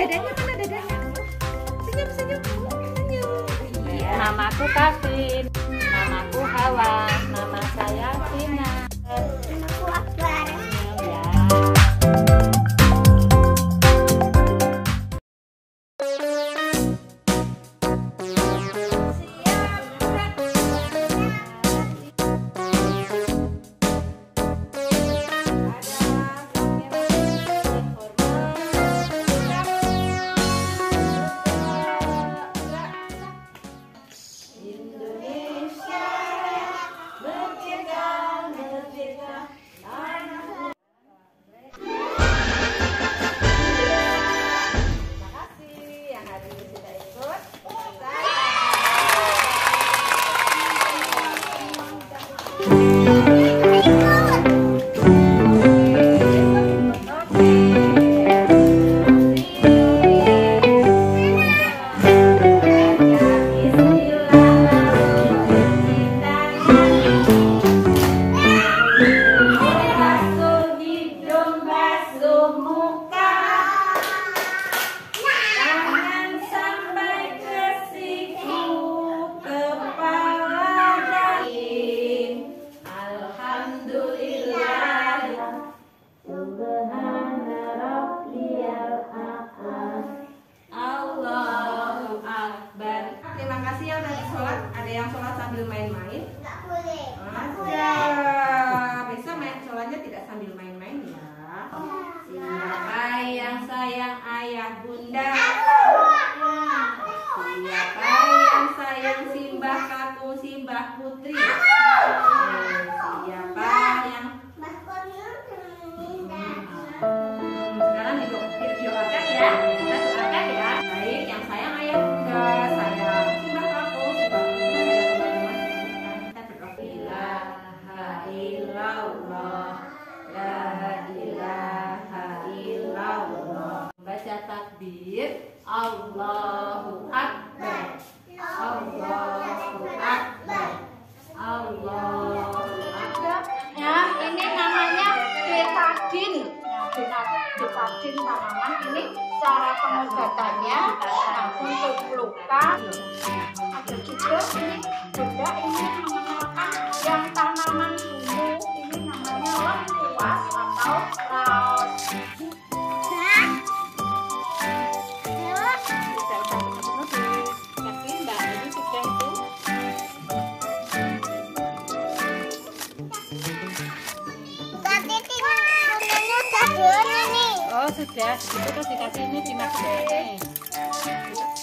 Dadanya mana dadanya? Senyum-senyum. Namaku Kavin, namaku Hawa, nama saya Vina. Namaku Akbar. Tanaman ini cara pengobatannya untuk luka ada juga ini juga ini menggunakan yang tanaman tumbuh ini namanya lengkuas atau raos. Sudah, itu terus dikasih ini dimakan.